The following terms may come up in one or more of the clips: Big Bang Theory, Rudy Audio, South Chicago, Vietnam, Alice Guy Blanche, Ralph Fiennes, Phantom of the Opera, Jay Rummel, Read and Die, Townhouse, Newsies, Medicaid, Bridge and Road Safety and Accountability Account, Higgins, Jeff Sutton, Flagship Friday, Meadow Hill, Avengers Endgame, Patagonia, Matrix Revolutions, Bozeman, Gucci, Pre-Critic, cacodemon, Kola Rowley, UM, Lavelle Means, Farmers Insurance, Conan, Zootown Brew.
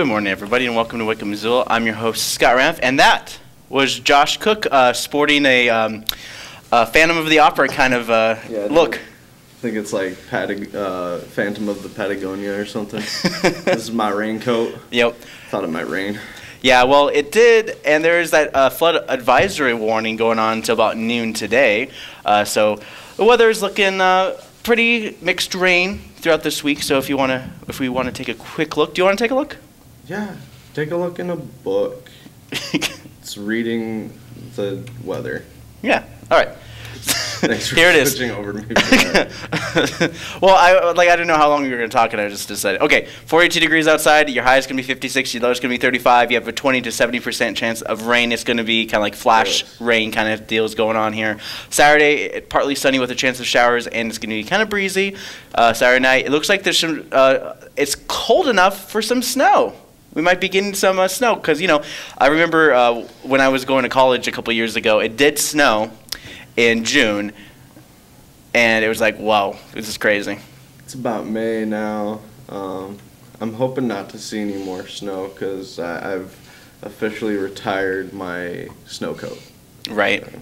Good morning, everybody, and welcome to Wickham, Missoula. I'm your host, Scott Ranf, and that was Josh Cook sporting a Phantom of the Opera kind of look. I think it's like Phantom of the Patagonia or something. This is my raincoat. Yep. Thought it might rain. Yeah, well, it did, and there is that flood advisory warning going on until about noon today. So the weather is looking pretty mixed rain throughout this week. So if we wanna take a quick look, do you wanna take a look? Yeah, take a look in a book. It's reading the weather. Yeah. All right. Thanks for here it is. Switching over to me for that. Well, I didn't know how long we were going to talk, and I just decided. Okay, 42 degrees outside. Your high is going to be 56. Your low is going to be 35. You have a 20 to 70% chance of rain. It's going to be kind of like flash rain kind of deals going on here. Saturday, partly sunny with a chance of showers, and it's going to be kind of breezy. Saturday night, it looks like there's some. It's cold enough for some snow. We might be getting some snow because, you know, I remember when I was going to college a couple years ago, it did snow in June, and it was like, whoa, this is crazy. It's about May now. I'm hoping not to see any more snow because I've officially retired my snow coat. Right. So.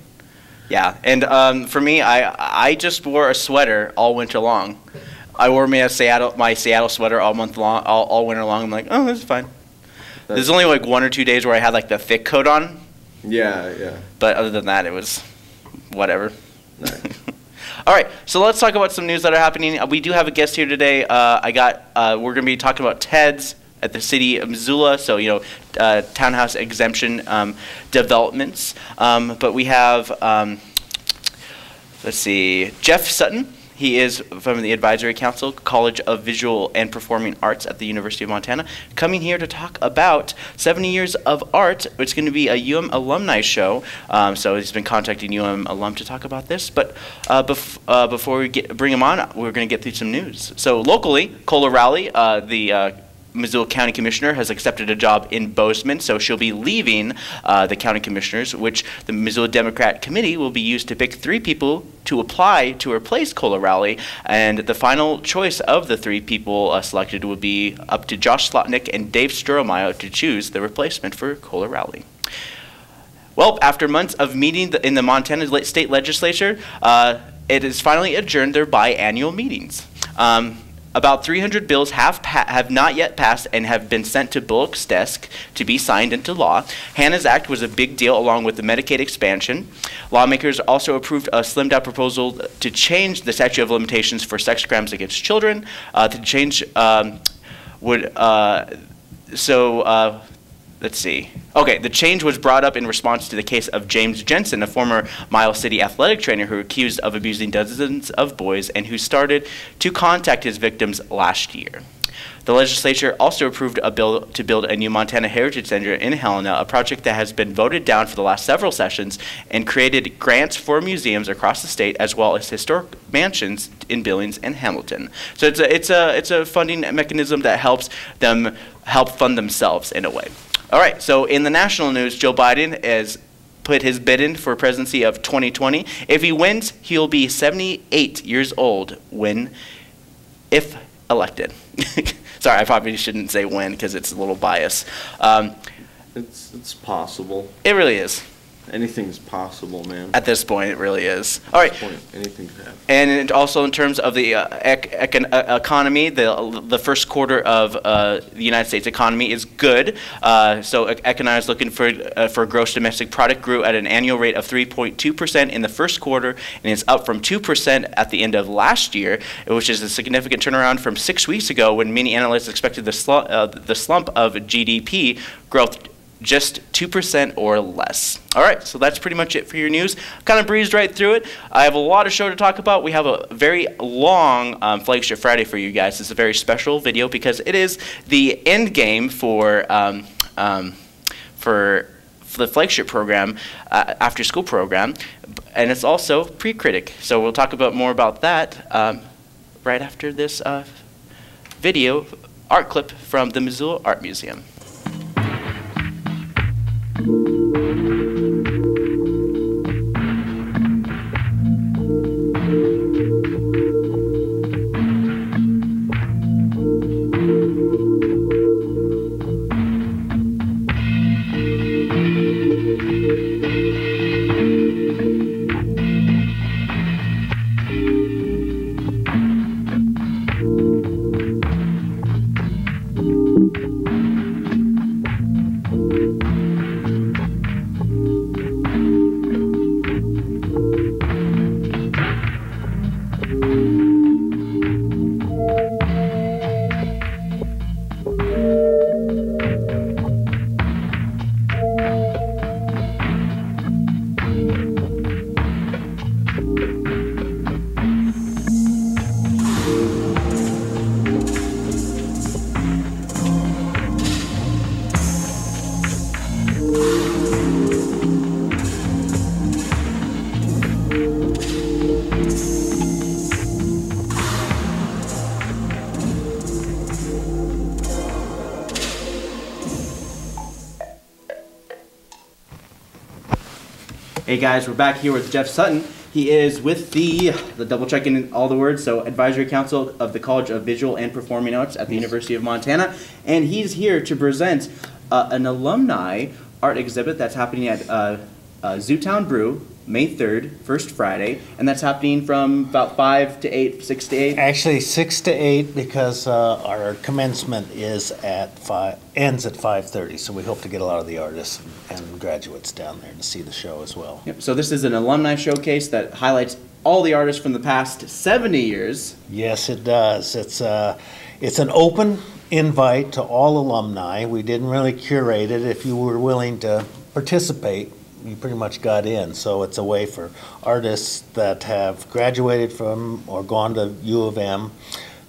Yeah, and for me, I just wore a sweater all winter long. I wore my Seattle sweater all month long, all winter long. I'm like, oh, this is fine. There's only like 1 or 2 days where I had like the thick coat on. Yeah, yeah. But other than that, it was whatever. Nice. All right, so let's talk about some news that are happening. We do have a guest here today. We're going to be talking about TEDs at the city of Missoula, so, you know, townhouse exemption developments. But we have, let's see, Jeff Sutton. He is from the Advisory Council, College of Visual and Performing Arts at the University of Montana, coming here to talk about 70 years of art. It's going to be a UM alumni show, so he's been contacting UM alum to talk about this. But before we bring him on, we're going to get through some news. So locally, Kola Rowley, the Missoula County Commissioner, has accepted a job in Bozeman, so she'll be leaving the County Commissioners, which the Missoula Democrat Committee will be used to pick 3 people to apply to replace Kola Rowley, and the final choice of the 3 people selected will be up to Josh Slotnick and Dave Sturomayo to choose the replacement for Kola Rowley. Well, after months of meeting in the Montana State Legislature, it has finally adjourned their biannual meetings. About 300 bills have not yet passed and have been sent to Bullock's desk to be signed into law. Hannah's Act was a big deal along with the Medicaid expansion. Lawmakers also approved a slimmed-out proposal to change the statute of limitations for sex crimes against children. Let's see. Okay, the change was brought up in response to the case of James Jensen, a former Miles City athletic trainer who was accused of abusing dozens of boys and who started to contact his victims last year. The legislature also approved a bill to build a new Montana Heritage Center in Helena, a project that has been voted down for the last several sessions, and created grants for museums across the state as well as historic mansions in Billings and Hamilton. So it's a funding mechanism that helps them help fund themselves in a way. All right, so in the national news, Joe Biden has put his bid in for presidency of 2020. If he wins, he'll be 78 years old if elected. Sorry, I probably shouldn't say when because it's a little biased. It's possible. It really is. Anything's possible, man. At this point, it really is. All right. At this point, anything could happen. And also in terms of the economy, the first quarter of the United States economy is good. So ECONI is looking for gross domestic product grew at an annual rate of 3.2% in the first quarter, and it's up from 2% at the end of last year, which is a significant turnaround from 6 weeks ago when many analysts expected the slump of GDP growth just 2% or less. All right, so that's pretty much it for your news. Kind of breezed right through it. I have a lot of show to talk about. We have a very long Flagship Friday for you guys. It's a very special video because it is the end game for the Flagship program, after school program, and it's also pre-critic. So we'll talk about more about that right after this video art clip from the Missoula Art Museum. Hey guys, we're back here with Jeff Sutton. He is with the double checking all the words, so Advisory Council of the College of Visual and Performing Arts at the University of Montana, and he's here to present an alumni art exhibit that's happening at Zootown Brew, May 3rd, first Friday, and that's happening from about 5 to 8, 6 to 8? Actually 6 to 8 because our commencement is at ends at 5:30, so we hope to get a lot of the artists and graduates down there to see the show as well. Yep. So this is an alumni showcase that highlights all the artists from the past 70 years. Yes, it does. It's an open invite to all alumni. We didn't really curate it. If you were willing to participate, you pretty much got in, so it's a way for artists that have graduated from or gone to U of M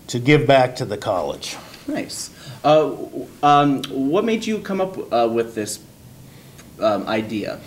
to give back to the college. Nice. What made you come up with this idea?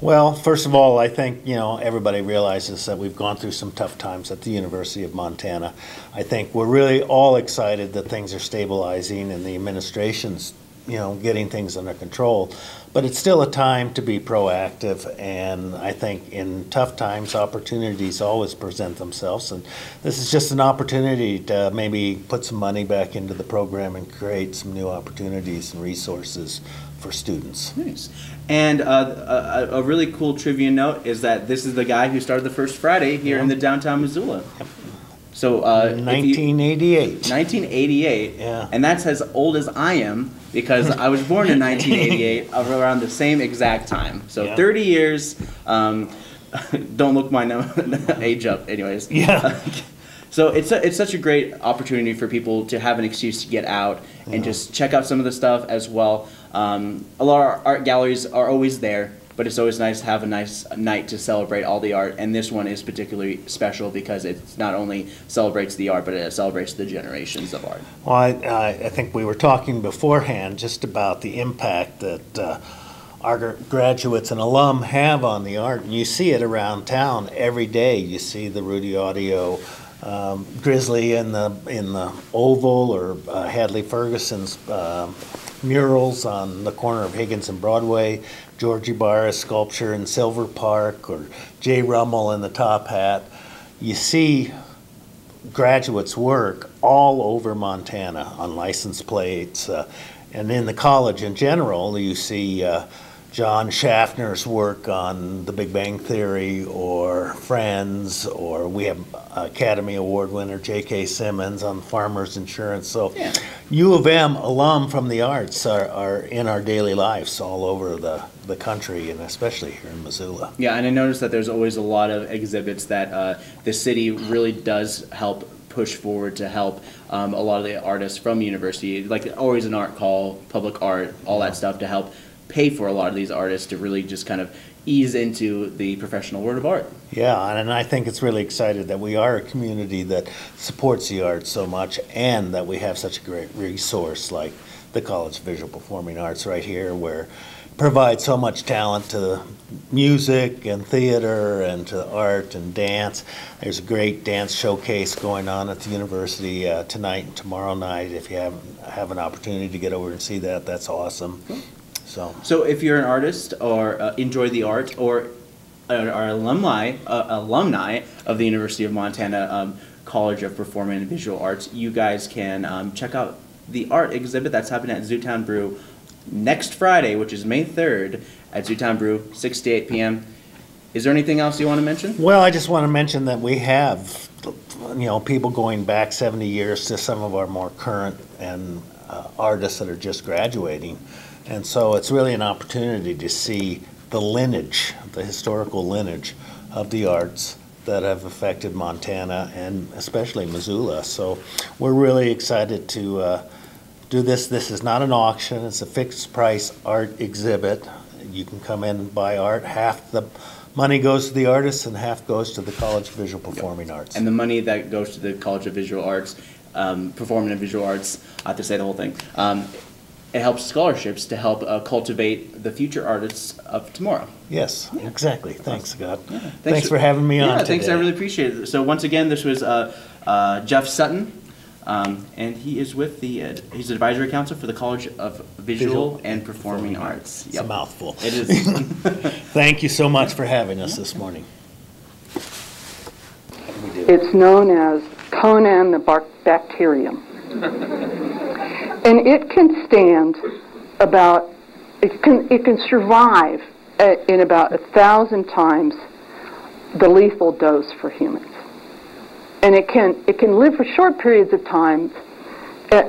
Well, first of all, I think, you know, everybody realizes that we've gone through some tough times at the University of Montana. I think we're really all excited that things are stabilizing and the administration's, you know, getting things under control, but it's still a time to be proactive, and I think in tough times opportunities always present themselves, and this is just an opportunity to maybe put some money back into the program and create some new opportunities and resources for students. Nice. And a really cool trivia note is that this is the guy who started the First Friday here in the downtown Missoula. Yep. So 1988. Yeah. And that's as old as I am because I was born in 1988 around the same exact time. So 30 years. Don't look my age up, anyways. Yeah. So it's such a great opportunity for people to have an excuse to get out and just check out some of the stuff as well. A lot of our art galleries are always there, but it's always nice to have a nice night to celebrate all the art, and this one is particularly special because it not only celebrates the art, but it celebrates the generations of art. Well, I think we were talking beforehand just about the impact that our graduates and alum have on the art, and you see it around town every day. You see the Rudy Audio Grizzly in the Oval, or Hadley Ferguson's murals on the corner of Higgins and Broadway, Georgie Barra's sculpture in Silver Park, or Jay Rummel in the Top Hat. You see graduates' work all over Montana on license plates, and in the college in general. You see John Schaffner's work on The Big Bang Theory, or Friends, or we have Academy Award winner J.K. Simmons on Farmers Insurance. So U of M alum from the arts are in our daily lives all over the country, and especially here in Missoula. Yeah, and I noticed that there's always a lot of exhibits that the city really does help push forward to help a lot of the artists from university, like always an art call, public art, all that stuff to help pay for a lot of these artists to really just kind of ease into the professional world of art. Yeah, and I think it's really exciting that we are a community that supports the arts so much, and that we have such a great resource like the College of Visual Performing Arts right here, where provides so much talent to music and theater and to art and dance. There's a great dance showcase going on at the university tonight and tomorrow night. If you have an opportunity to get over and see that, that's awesome. Cool. So if you're an artist or enjoy the art, or are alumni of the University of Montana College of Performing and Visual Arts, you guys can check out the art exhibit that's happening at Zootown Brew next Friday, which is May 3rd at Zootown Brew, 6 to 8 p.m. Is there anything else you want to mention? Well, I just want to mention that we have, you know, people going back 70 years to some of our more current and artists that are just graduating. And so it's really an opportunity to see the lineage, the historical lineage of the arts that have affected Montana and especially Missoula. So we're really excited to do this. This is not an auction. It's a fixed price art exhibit. You can come in and buy art. Half the money goes to the artists and half goes to the College of Visual Performing Arts. And the money that goes to the College of Visual Arts, Performing and Visual Arts, I have to say the whole thing, it helps scholarships to help cultivate the future artists of tomorrow. Yes, exactly. Thanks, Scott. Yeah. Thanks for having me on today. Thanks. I really appreciate it. So once again, this was Jeff Sutton, And he is with the he's advisory council for the College of Visual and Performing Arts. Yep. It's a mouthful. It is. Thank you so much for having us this morning. It's known as Conan the Bacterium. And it can stand about, it can survive in about 1,000 times the lethal dose for humans. And it can live for short periods of time at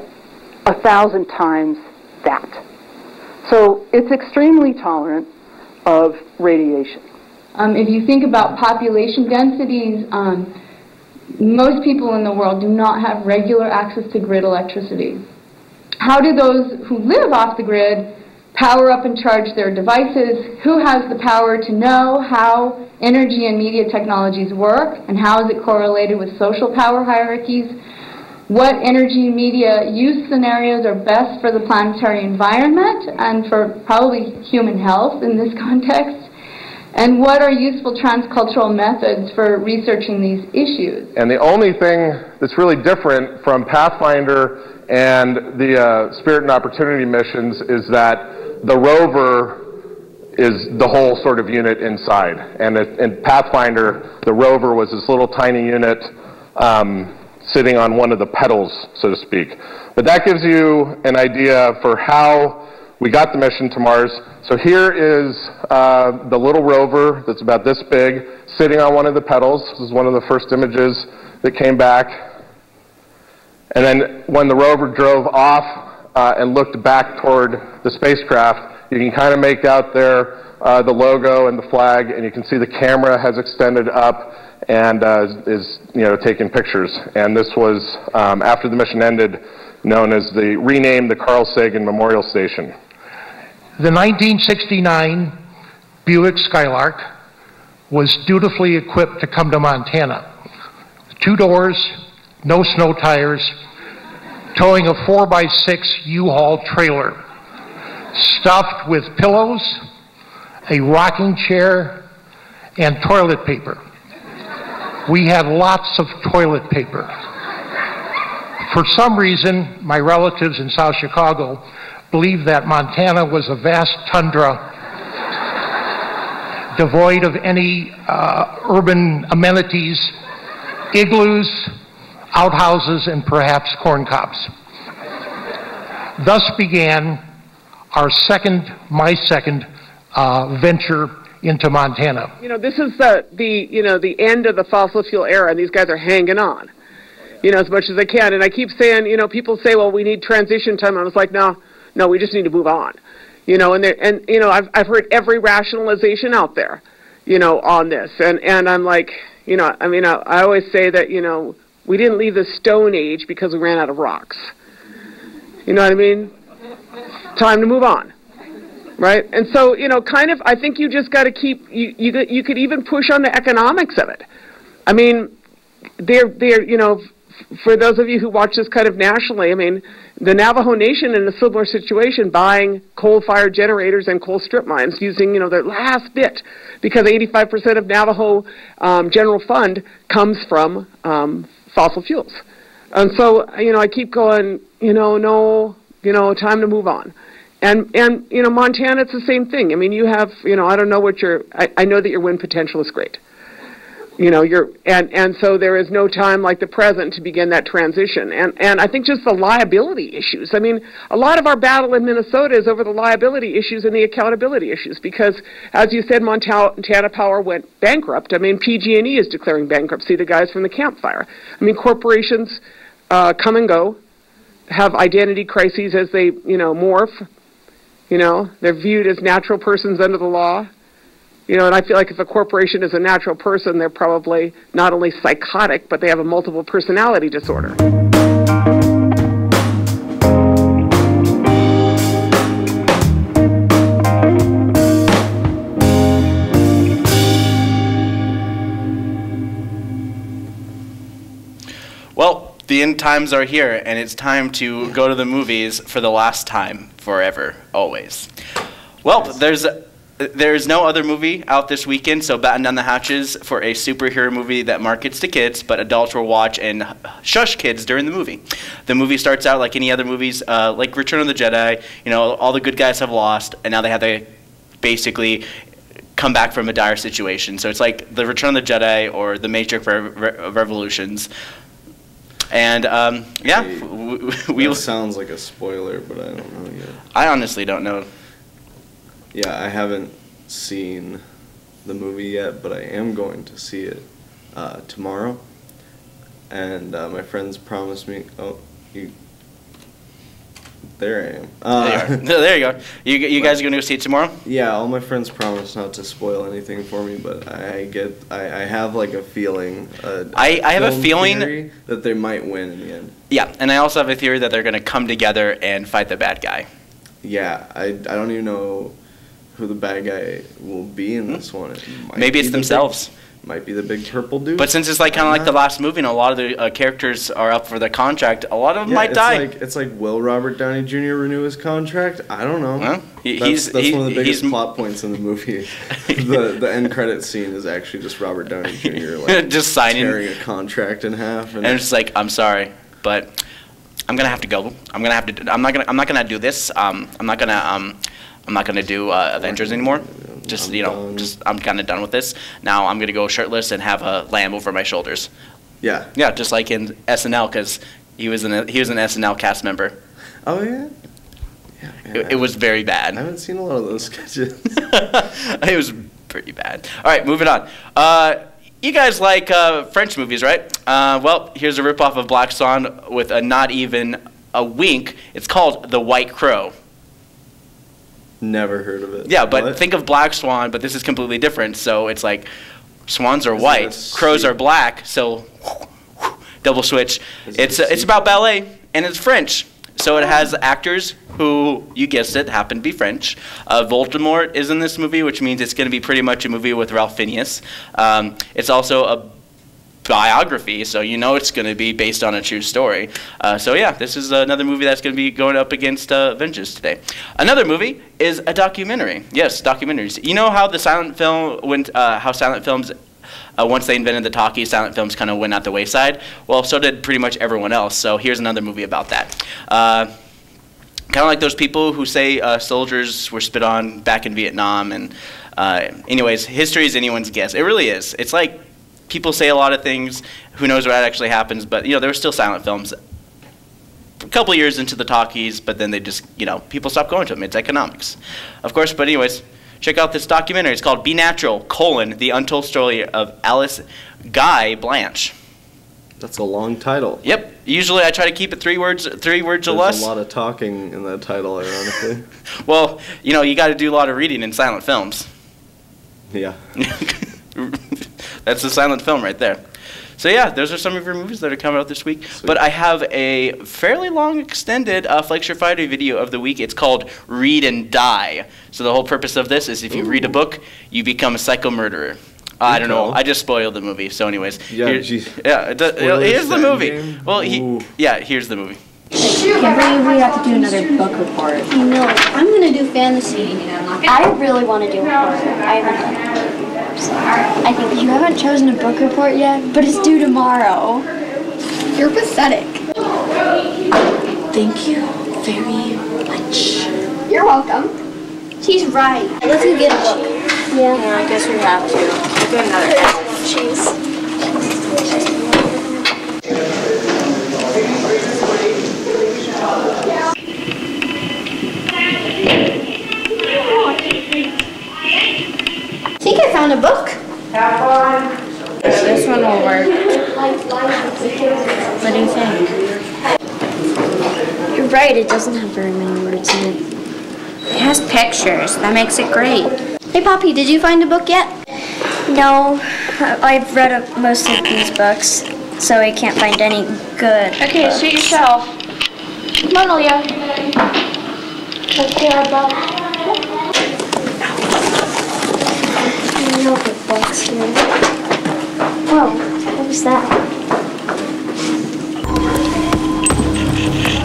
1,000 times that. So it's extremely tolerant of radiation. If you think about population densities, most people in the world do not have regular access to grid electricity. How do those who live off the grid power up and charge their devices? Who has the power to know how energy and media technologies work, and how is it correlated with social power hierarchies? What energy and media use scenarios are best for the planetary environment and for probably human health in this context? And what are useful transcultural methods for researching these issues? And the only thing that's really different from Pathfinder and the Spirit and Opportunity missions is that the rover is the whole sort of unit inside. And in Pathfinder, the rover was this little tiny unit sitting on one of the pedals, so to speak. But that gives you an idea for how we got the mission to Mars. So here is the little rover that's about this big sitting on one of the pedals. This is one of the first images that came back. And then when the rover drove off and looked back toward the spacecraft, you can kind of make out there the logo and the flag, and you can see the camera has extended up and is, you know, taking pictures. And this was, after the mission ended, known as the renamed the Carl Sagan Memorial Station. The 1969 Buick Skylark was dutifully equipped to come to Montana. 2 doors, no snow tires, towing a 4x6 U-Haul trailer, stuffed with pillows, a rocking chair, and toilet paper. We had lots of toilet paper. For some reason, my relatives in South Chicago believed that Montana was a vast tundra devoid of any urban amenities, igloos, outhouses, and perhaps corn cobs. Thus began my second venture into Montana. You know, this is the end of the fossil fuel era, and these guys are hanging on, you know, as much as they can. And I keep saying, you know, people say, well, we need transition time. I was like, no, we just need to move on, you know. And you know, I've heard every rationalization out there, you know, on this. And I'm like, you know, I mean, I always say that, you know, we didn't leave the Stone Age because we ran out of rocks. You know what I mean? Time to move on, right? And so, you know, kind of, I think you just got to keep, you could even push on the economics of it. I mean, they're you know, for those of you who watch this kind of nationally, I mean, the Navajo Nation in a similar situation, buying coal-fired generators and coal strip mines, using, you know, their last bit, because 85% of Navajo general fund comes from fossil fuels. And so, you know, I keep going, you know, no, you know, time to move on. And you know, Montana, it's the same thing. I mean, you have, you know, I don't know what your, I know that your wind potential is great. You know, and so there is no time like the present to begin that transition. And I think just the liability issues. I mean, a lot of our battle in Minnesota is over the liability issues and the accountability issues, because, as you said, Montana Power went bankrupt. I mean, PG&E is declaring bankruptcy, the guys from the campfire. I mean, corporations come and go, have identity crises as they, you know, morph. You know, they're viewed as natural persons under the law. You know, and I feel like if a corporation is a natural person, they're probably not only psychotic, but they have a multiple personality disorder. Well, the end times are here, and it's time to go to the movies for the last time, forever, always. Well, there's There is no other movie out this weekend, so batten down the hatches for a superhero movie that markets to kids, but adults will watch and shush kids during the movie. The movie starts out like any other movies, like Return of the Jedi. You know, all the good guys have lost, and now they have to basically come back from a dire situation. So it's like the Return of the Jedi or the Matrix Revolutions. And yeah, that sounds like a spoiler, but I don't know yet. I honestly don't know. Yeah, I haven't seen the movie yet, but I am going to see it tomorrow. And my friends promised me. Oh, you. There I am. There you go. You guys are going to go see it tomorrow? Yeah, all my friends promised not to spoil anything for me, but I have like a feeling. I have a feeling that they might win in the end. Yeah, and I also have a theory that they're going to come together and fight the bad guy. Yeah, I don't even know who the bad guy will be in this one. Maybe it's themselves. Might be the big purple dude. But since it's like kind of like the last movie and a lot of the characters are up for their contract, a lot of them might die. It's like, will Robert Downey Jr. renew his contract? I don't know. Well, that's one of the biggest plot points in the movie. The end credit scene is actually just Robert Downey Jr. like just signing, tearing a contract in half, and it's just like, I'm sorry, but I'm gonna have to go. I'm gonna have to. I'm not gonna do this. I'm not gonna do Avengers anymore. Just I'm kind of done with this. Now I'm gonna go shirtless and have a lamb over my shoulders. Yeah. Yeah, just like in SNL, because he was an SNL cast member. Oh yeah. Yeah. Man, it was very bad. I haven't seen a lot of those sketches. It was pretty bad. All right, moving on. You guys like French movies, right? Well, here's a ripoff of Black Swan with a not even a wink. It's called The White Crow. Never heard of it. Yeah, but think of Black Swan, but this is completely different. So it's like swans are white, crows are black, so double switch. It's about ballet, and it's French. So it has actors who, you guessed it, happen to be French. Voldemort is in this movie, which means it's going to be pretty much a movie with Ralph Fiennes. It's also a biography, so you know it's going to be based on a true story. So yeah, this is another movie that's going to be going up against Avengers today. Another movie is a documentary. Yes, documentaries. You know how the silent film went, how silent films, once they invented the talkie, silent films kind of went out the wayside. Well, so did pretty much everyone else. So here's another movie about that. Kind of like those people who say soldiers were spit on back in Vietnam. And anyways, history is anyone's guess. It really is. It's like people say a lot of things. Who knows what actually happens? But you know, there were still silent films a couple years into the talkies, but then they just, you know, people stopped going to them. It's economics, of course. But anyways, check out this documentary. It's called Be Natural, The Untold Story of Alice Guy Blanche. That's a long title. Yep. Usually I try to keep it three words or less. There's a lot of talking in that title, ironically. Well, you know, you got to do a lot of reading in silent films. Yeah. That's a silent film right there. So yeah, those are some of your movies that are coming out this week. Sweet. But I have a fairly long, extended Flexure Friday video of the week. It's called Read and Die. So the whole purpose of this is if you read a book, you become a psycho murderer. I don't know. I just spoiled the movie. So anyways. Yeah, here's the movie. Game? Well, here's the movie. We have to do another book report. You know, I'm going to do fantasy. I really want to do a report. I haven't done it. I think you haven't chosen a book report yet, but it's due tomorrow. You're pathetic. Thank you very much. You're welcome. She's right. Let's go get a book. Yeah, I guess we have to. We'll get another one. I think I found a book. That one. This one will work. What do you think? You're right, it doesn't have very many words in it. It has pictures. That makes it great. Hey, Poppy, did you find a book yet? No. I've read most of these books, so I can't find any good books. Suit yourself. Come on, Leah. Let's get our book. No big box here. Whoa, what was that?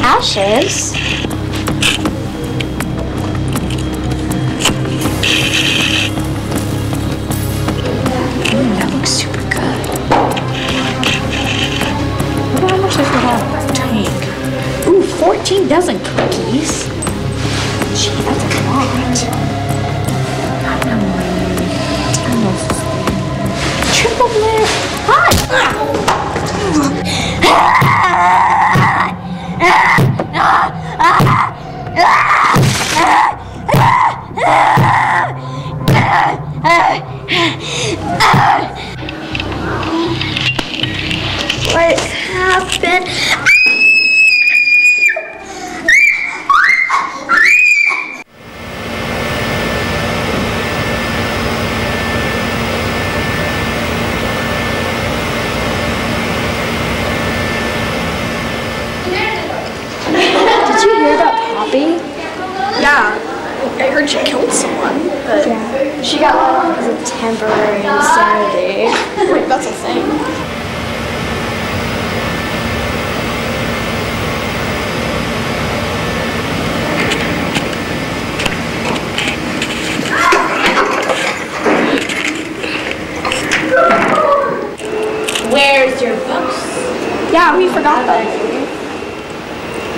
Ashes? dozen cookies. Gee, that's a lot. I don't know. Triple layer. What happened? Temporary insanity. Wait, that's a thing. Where's your books? Yeah, we forgot them.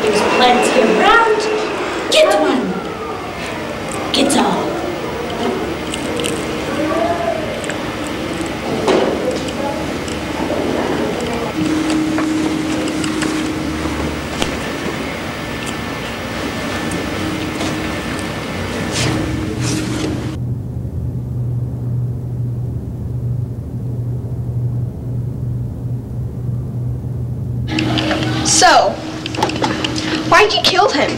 There's plenty around. Get one. Get all. So, why'd you kill him?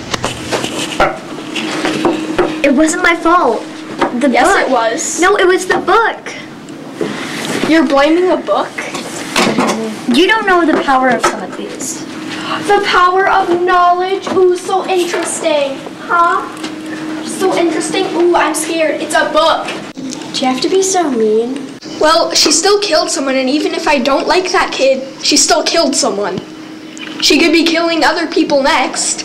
It wasn't my fault. Yes, it was. No, it was the book. You're blaming the book? You don't know the power of some of these. The power of knowledge? Ooh, so interesting. Huh? So interesting? Ooh, I'm scared. It's a book. Do you have to be so mean? Well, she still killed someone, and even if I don't like that kid, she still killed someone. She could be killing other people next.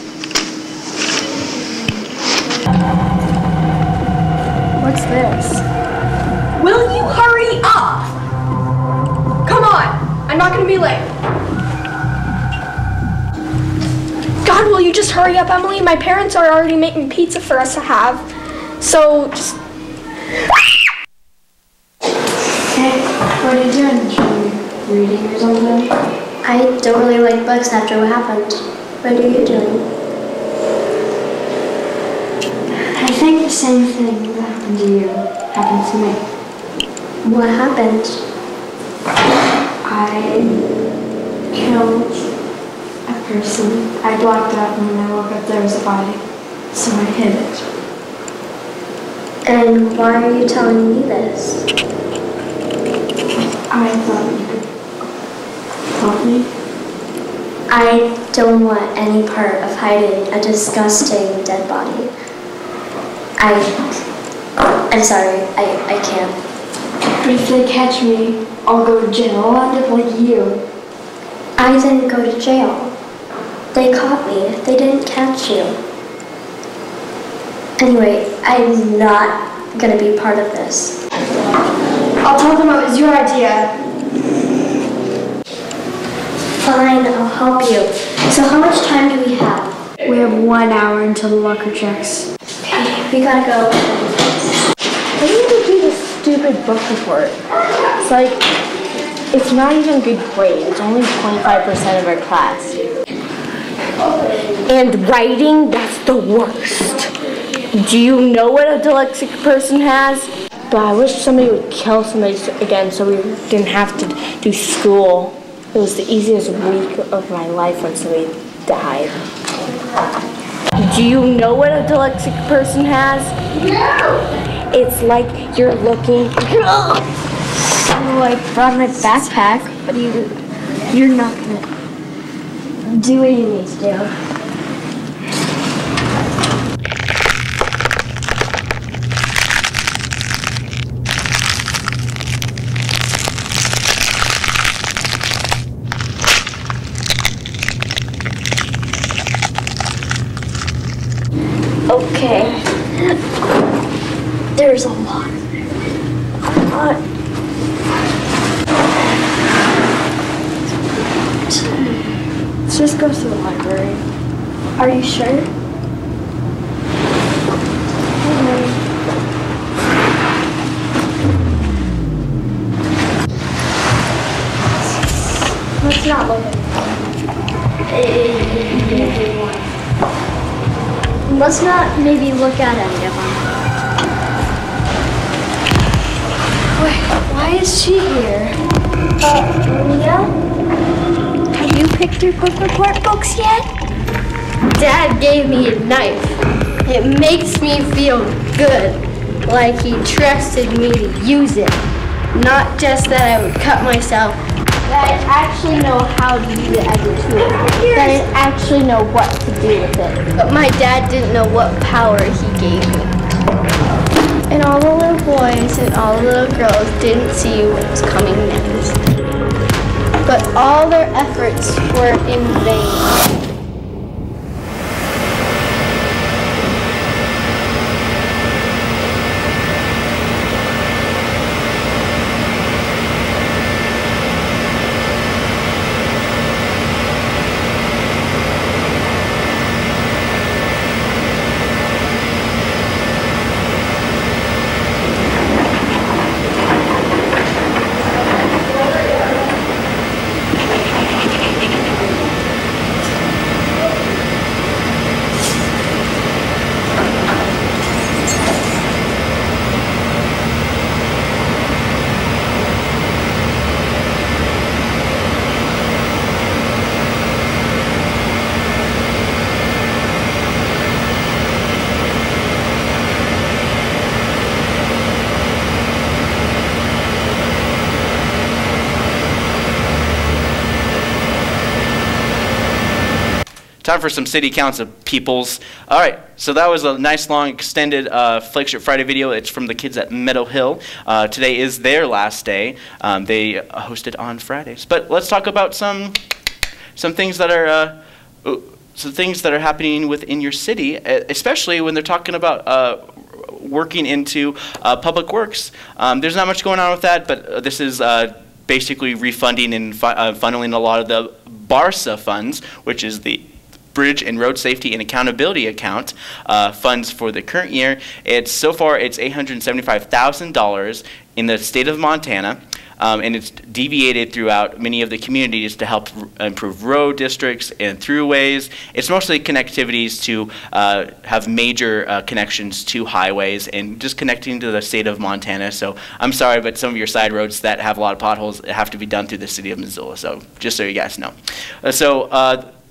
What's this? Will you hurry up? Come on, I'm not gonna be late. God, will you just hurry up, Emily? My parents are already making pizza for us to have. So, just... Hey, what are you doing? Should we reading or something? I don't really like books after what happened. What are you doing? I think the same thing that happened to you happened to me. What happened? I killed a person. I blacked out and when I woke up there was a body. So I hid it. And why are you telling me this? I thought you could. Me? I don't want any part of hiding a disgusting dead body. I'm sorry, I can't. But if they catch me, I'll go to jail. I'll end up like you. I didn't go to jail. They caught me. They didn't catch you. Anyway, I'm not gonna be part of this. I'll tell them it was your idea. Fine, I'll help you. So how much time do we have? We have 1 hour until the locker checks. Okay, we gotta go. I need to do this stupid book report. It's like, it's not even good grade. It's only 25% of our class. And writing, that's the worst. Do you know what a dyslexic person has? But I wish somebody would kill somebody again so we didn't have to do school. It was the easiest week of my life when somebody died. Do you know what a dyslexic person has? No! It's like you're looking I brought my backpack, but you're not gonna do what you need to do. Okay. There's a lot. Let's just go to the library. I Are you sure? Mm-hmm. Let's not look at it. Let's not maybe look at any of them. Why is she here? Leah? Have you picked your book report books yet? Dad gave me a knife. It makes me feel good, like he trusted me to use it. Not just that I would cut myself, that I actually know how to use it as a tool, that I actually know what to do with it. But my dad didn't know what power he gave me. And all the little boys and all the little girls didn't see what was coming next. But all their efforts were in vain. Time for some city council peoples. All right, so that was a nice long extended Flagship Friday video. It's from the kids at Meadow Hill. Today is their last day. They hosted on Fridays. But let's talk about some things that are happening within your city, especially when they're talking about working into public works. There's not much going on with that, but this is basically refunding and funneling a lot of the BARSA funds, which is the Bridge and Road Safety and Accountability Account funds for the current year. So far it's $875,000 in the state of Montana, and it's deviated throughout many of the communities to help improve road districts and throughways. It's mostly connectivities to have major connections to highways and just connecting to the state of Montana. So I'm sorry, but some of your side roads that have a lot of potholes have to be done through the city of Missoula. So just so you guys know.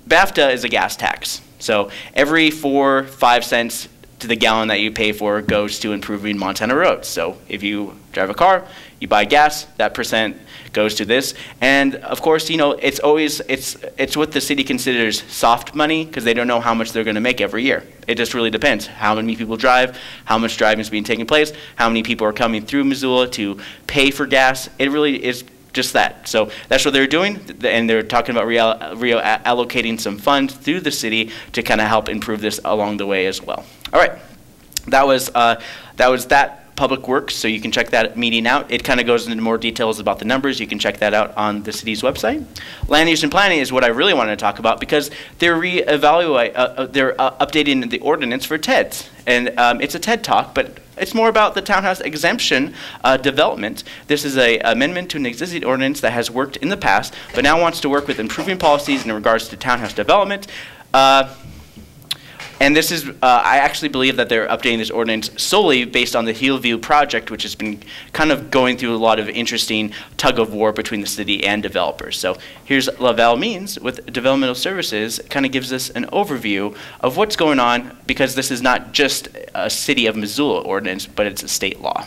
BAFTA is a gas tax, so every 4 or 5 cents to the gallon that you pay for goes to improving Montana roads. So if you drive a car, you buy gas, that percent goes to this. And of course, you know, it's what the city considers soft money, because they don't know how much they're going to make every year. It just really depends how many people drive, how much driving is being taken place, how many people are coming through Missoula to pay for gas. It really is just that. So that's what they're doing, and they're talking about reallocating some funds through the city to kind of help improve this along the way as well. All right, that was public works, so you can check that meeting out. It kind of goes into more details about the numbers. You can check that out on the city's website. Land use and planning is what I really wanted to talk about, because they're updating the ordinance for TEDs, and it's a TED talk, but it's more about the townhouse exemption development. This is an amendment to an existing ordinance that has worked in the past, but now wants to work with improving policies in regards to townhouse development. And this is, I actually believe that they're updating this ordinance solely based on the Hillview project, which has been kind of going through a lot of interesting tug of war between the city and developers. So here's Lavelle Means with Developmental Services, kind of gives us an overview of what's going on, because this is not just a city of Missoula ordinance, but it's a state law.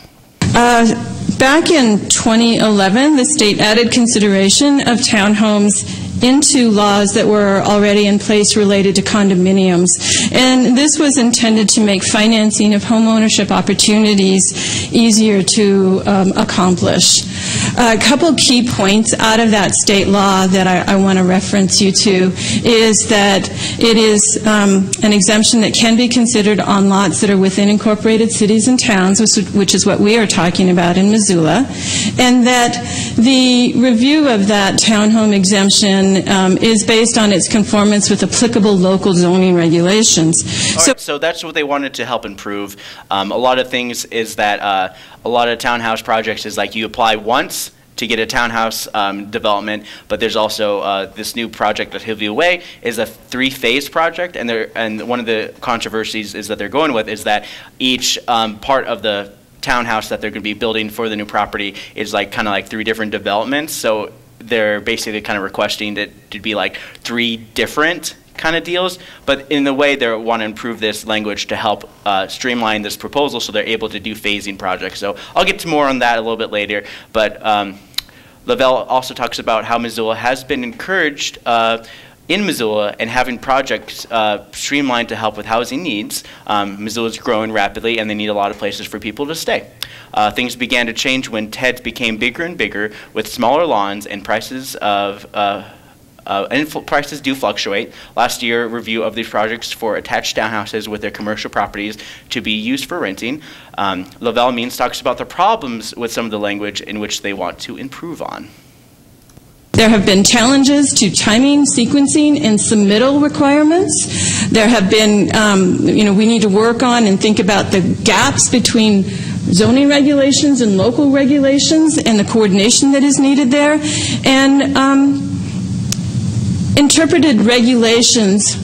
Back in 2011, the state added consideration of townhomes into laws that were already in place related to condominiums. And this was intended to make financing of home ownership opportunities easier to accomplish. A couple key points out of that state law that I want to reference you to is that it is an exemption that can be considered on lots that are within incorporated cities and towns, which is what we are talking about in Missoula, and that The review of that townhome exemption is based on its conformance with applicable local zoning regulations. So that's what they wanted to help improve. A lot of things is that a lot of townhouse projects is like you apply once to get a townhouse development, but there's also this new project at Hillview Way is a three-phase project, and one of the controversies is that they're going with is that each part of the townhouse that they're going to be building for the new property is like kind of like three different developments. So they're basically kind of requesting it to be like three different kind of deals, but in the way they want to improve this language to help streamline this proposal so they're able to do phasing projects. So I'll get to more on that a little bit later, but Lavelle also talks about how Missoula has been encouraged in Missoula and having projects streamlined to help with housing needs. Missoula's growing rapidly and they need a lot of places for people to stay. Things began to change when TEDs became bigger and bigger with smaller lawns and prices of prices do fluctuate. Last year, review of these projects for attached townhouses with their commercial properties to be used for renting. Lavelle Means talks about the problems with some of the language in which they want to improve on. There have been challenges to timing, sequencing, and submittal requirements. There have been, you know, we need to work on and think about the gaps between zoning regulations and local regulations and the coordination that is needed there. And interpreted regulations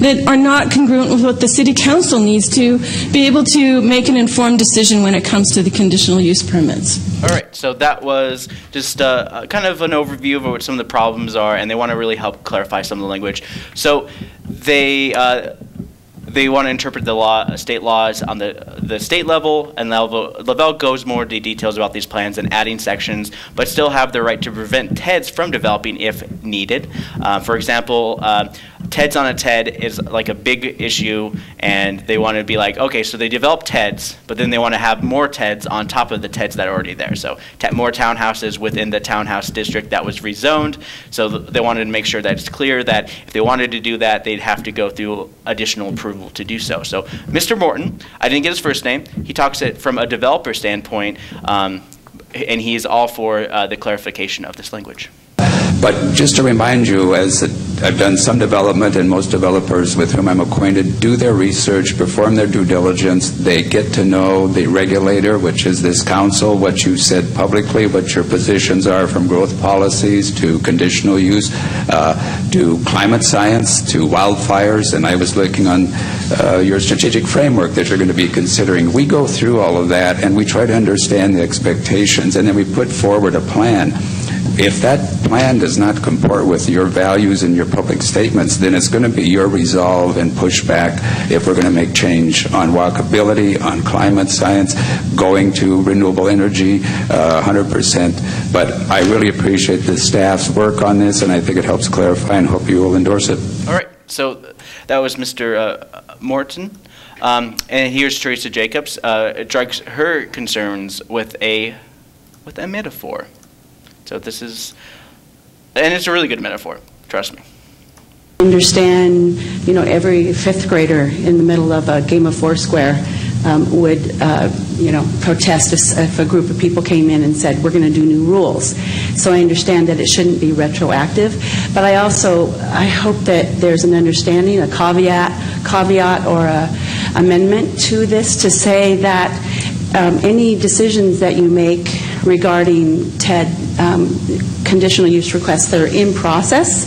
that are not congruent with what the City Council needs to be able to make an informed decision when it comes to the conditional use permits. All right, so that was just kind of an overview of what some of the problems are, and they want to really help clarify some of the language. So they want to interpret the law, state laws on the state level, and Lavelle goes more into details about these plans and adding sections, but still have the right to prevent TEDs from developing if needed. For example, TEDs on a TED is like a big issue, and they want to be like, okay, so they develop TEDs, but then they want to have more TEDs on top of the TEDs that are already there. So more townhouses within the townhouse district that was rezoned. So they wanted to make sure that it's clear that if they wanted to do that, they'd have to go through additional approval to do so. So Mr. Morton, I didn't get his first name. He talks it from a developer standpoint, and he is all for the clarification of this language. But just to remind you, as I've done some development, and most developers with whom I'm acquainted do their research, perform their due diligence, they get to know the regulator, which is this council, what you said publicly, what your positions are from growth policies to conditional use, to climate science, to wildfires, and I was looking on your strategic framework that you're going to be considering. We go through all of that, and we try to understand the expectations, and then we put forward a plan. If that plan does not comport with your values and your public statements, then it's going to be your resolve and pushback if we're going to make change on walkability, on climate science, going to renewable energy, 100%. But I really appreciate the staff's work on this, and I think it helps clarify and hope you will endorse it. All right. So that was Mr. Morton. And here's Teresa Jacobs. Drags her concerns with a metaphor. So this is, and it's a really good metaphor, trust me. I understand, you know, every fifth grader in the middle of a game of Foursquare would, you know, protest if a group of people came in and said, we're going to do new rules. So I understand that it shouldn't be retroactive, but I also, I hope that there's an understanding, a caveat or a amendment to this to say that any decisions that you make regarding TED conditional use requests that are in process,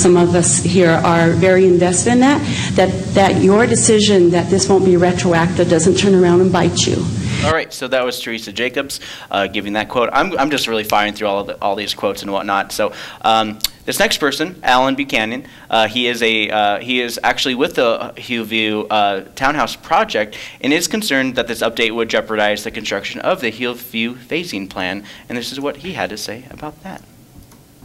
some of us here are very invested in that your decision that this won't be retroactive doesn't turn around and bite you. All right, so that was Teresa Jacobs giving that quote. I'm just really firing through all these quotes and whatnot. So this next person, Alan Buchanan, he is actually with the Hillview Townhouse Project and is concerned that this update would jeopardize the construction of the Hillview phasing plan. And this is what he had to say about that.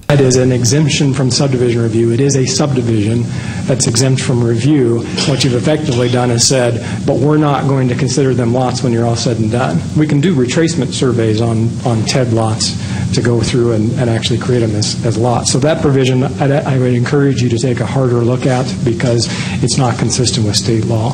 That is an exemption from subdivision review. It is a subdivision that's exempt from review. What you've effectively done is said, but we're not going to consider them lots when you're all said and done. We can do retracement surveys on TED lots to go through and actually create them as lots. So that provision, I would encourage you to take a harder look at because it's not consistent with state law.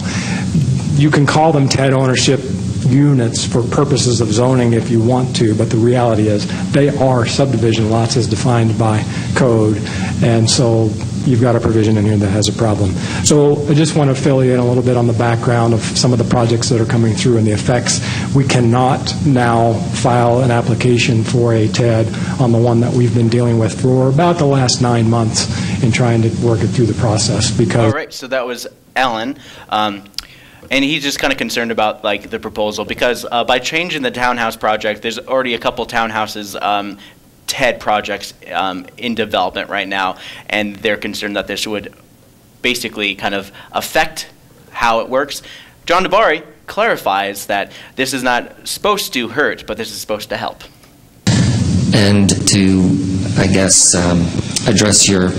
You can call them TED ownership units for purposes of zoning if you want to, but the reality is they are subdivision lots as defined by code, and so you've got a provision in here that has a problem. So I just want to fill you in a little bit on the background of some of the projects that are coming through and the effects. We cannot now file an application for a TED on the one that we've been dealing with for about the last 9 months in trying to work it through the process because... All right, so that was Alan. And he's just kind of concerned about like the proposal because by changing the townhouse project, there's already a couple townhouses TED projects in development right now, and they're concerned that this would basically kind of affect how it works. John DeBari clarifies that this is not supposed to hurt, but this is supposed to help. And to, I guess, address your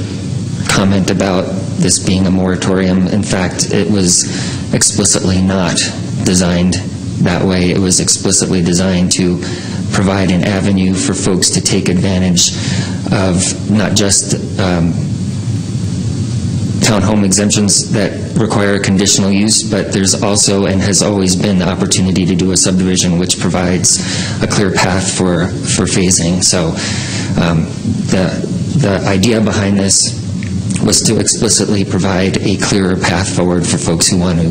comment about this being a moratorium, in fact, it was explicitly not designed that way. It was explicitly designed to provide an avenue for folks to take advantage of not just townhome exemptions that require conditional use, but there's also and has always been the opportunity to do a subdivision which provides a clear path for phasing. So the idea behind this was to explicitly provide a clearer path forward for folks who want to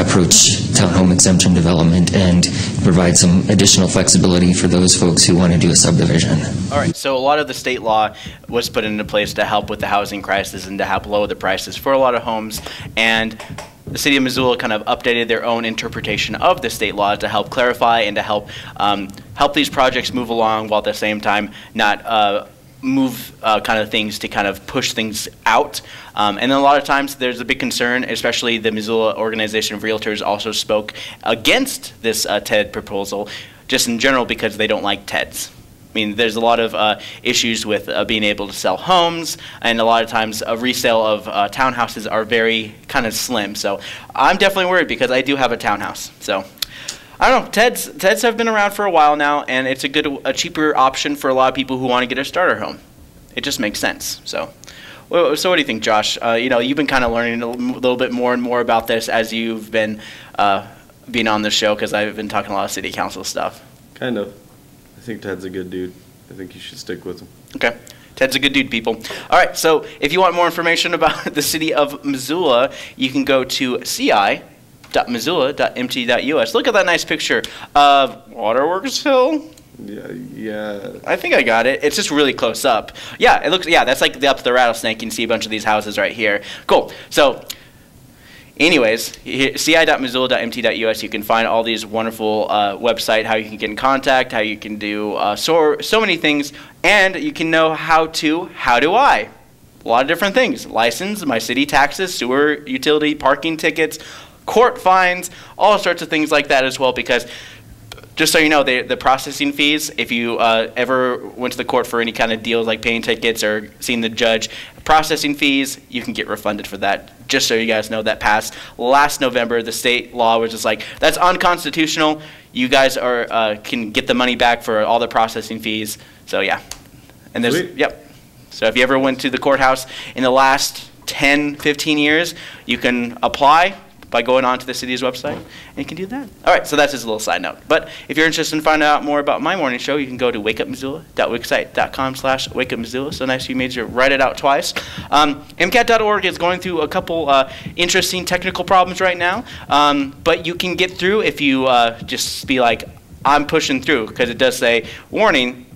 approach townhome exemption development and provide some additional flexibility for those folks who want to do a subdivision. All right, so a lot of the state law was put into place to help with the housing crisis and to help lower the prices for a lot of homes, and the city of Missoula kind of updated their own interpretation of the state law to help clarify and to help help these projects move along while at the same time not move kind of things to kind of push things out. And then a lot of times there's a big concern, especially the Missoula Organization of Realtors also spoke against this TED proposal just in general because they don't like TEDs. I mean, there's a lot of issues with being able to sell homes, and a lot of times a resale of townhouses are very kind of slim. So I'm definitely worried because I do have a townhouse. So I don't know, TEDs have been around for a while now, and it's a good, a cheaper option for a lot of people who want to get a starter home. It just makes sense. So, so what do you think, Josh? You know, you've been kind of learning a little bit more and more about this as you've been being on this show, because I've been talking a lot of city council stuff. Kind of. I think TED's a good dude. I think you should stick with him. Okay. Ted's a good dude, people. All right, so if you want more information about the city of Missoula, you can go to ci.missoula.mt.us. Look at that nice picture of Waterworks Hill. Yeah. I think I got it. It's just really close up. Yeah, it looks, yeah, that's like the up the rattlesnake. You can see a bunch of these houses right here. Cool. So anyways, ci.missoula.mt.us, you can find all these wonderful website, how you can get in contact, how you can do so many things, and you can know how do I? A lot of different things. License, my city taxes, sewer, utility, parking tickets, court fines, all sorts of things like that as well, because just so you know, the processing fees, if you ever went to the court for any kind of deals like paying tickets or seeing the judge, processing fees, you can get refunded for that. Just so you guys know, that passed last November. The state law was just like, that's unconstitutional. You guys are can get the money back for all the processing fees. So yeah, and there's, sweet. Yep. So if you ever went to the courthouse in the last 10, 15 years, you can apply by going onto the city's website, and you can do that. All right, so that's just a little side note. But if you're interested in finding out more about my morning show, you can go to wakeupmissoula.wixsite.com/wakeupmissoula. So nice you made you write it out twice. MCAT.org is going through a couple interesting technical problems right now, but you can get through if you just be like, I'm pushing through, because it does say warning.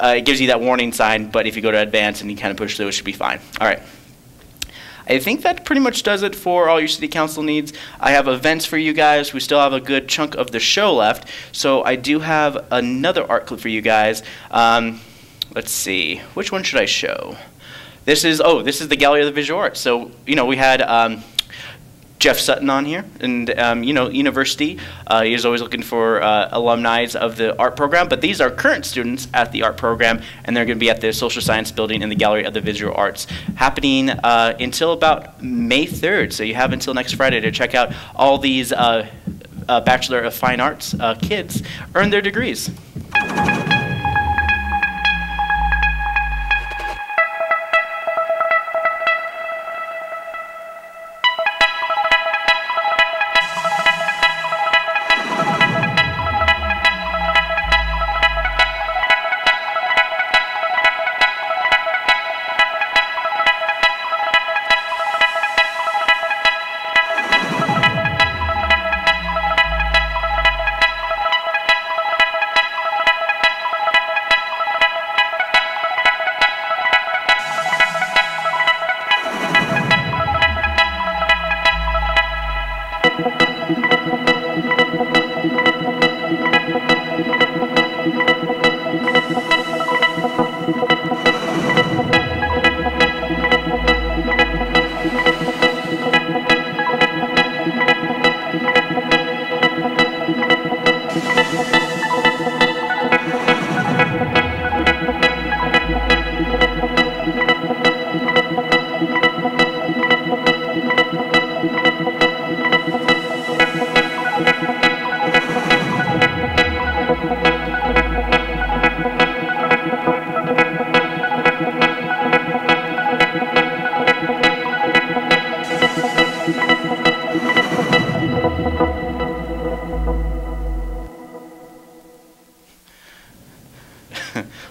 It gives you that warning sign, but if you go to advanced and you kind of push through, it should be fine. All right. I think that pretty much does it for all your city council needs. I have events for you guys. We still have a good chunk of the show left, so I do have another art clip for you guys. Let's see, which one should I show? This is the Gallery of the Visual Arts. So, you know, we had Jeff Sutton on here, and you know, university, he's always looking for alumni of the art program, but these are current students at the art program, and they're going to be at the social science building in the Gallery of the Visual Arts, happening until about May 3rd, so you have until next Friday to check out all these Bachelor of Fine Arts kids earn their degrees.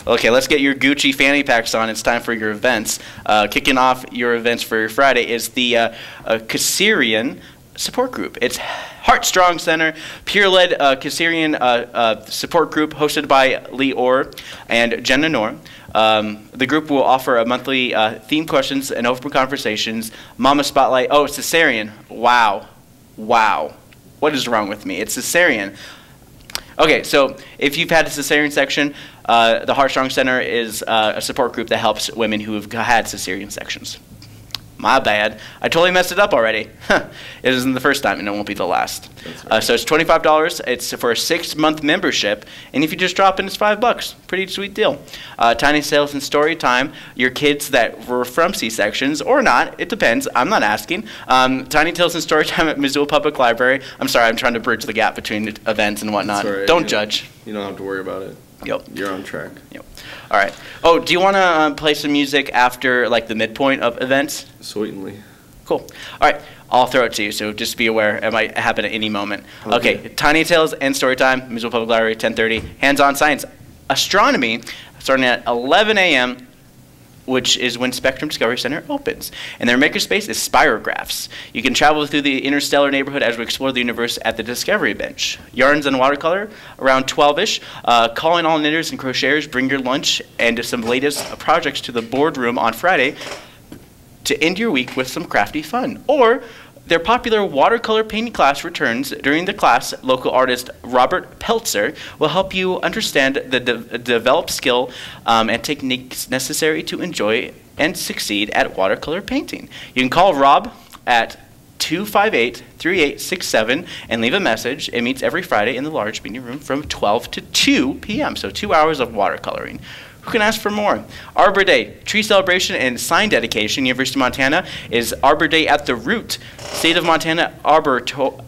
Okay, let's get your Gucci fanny packs on. It's time for your events. Kicking off your events for Friday is the Caesarean support group. It's Heartstrong Center, peer-led Caesarean support group hosted by Lee Orr and Jenna Noor. The group will offer a monthly theme questions and open conversations. Mama Spotlight. Oh, it's Caesarean. Wow. Wow. What is wrong with me? It's Caesarean. Okay, so if you've had a cesarean section, the Heartstrong Center is a support group that helps women who have had cesarean sections. My bad. I totally messed it up already. It isn't the first time, and it won't be the last. Right. So it's $25. It's for a 6-month membership, and if you just drop in, it's $5. Pretty sweet deal. Tiny sales and story time. Your kids that were from C-sections or not, it depends. I'm not asking. Tiny tales and story time at Missoula Public Library. I'm sorry, I'm trying to bridge the gap between events and whatnot. Right. Don't judge. You don't have to worry about it. Yep. You're on track. Yep. All right. Oh, do you want to play some music after, like, the midpoint of events? Certainly. Cool. All right. I'll throw it to you, so just be aware. It might happen at any moment. Okay. Tiny Tales and Storytime, Missoula Public Library, 10:30. Hands-on science. Astronomy, starting at 11 a.m., which is when Spectrum Discovery Center opens. And their makerspace is Spirographs. You can travel through the interstellar neighborhood as we explore the universe at the Discovery Bench. Yarns and watercolor, around 12-ish. Calling all knitters and crocheters, bring your lunch and some latest projects to the boardroom on Friday to end your week with some crafty fun. Or their popular watercolor painting class returns. During the class, local artist Robert Peltzer will help you understand the developed skill and techniques necessary to enjoy and succeed at watercolor painting. You can call Rob at 258-3867 and leave a message. It meets every Friday in the large meeting room from 12 to 2 p.m., so 2 hours of watercoloring. Who can ask for more? Arbor Day, tree celebration and sign dedication. University of Montana is Arbor Day at the Root. State of Montana Arboretum.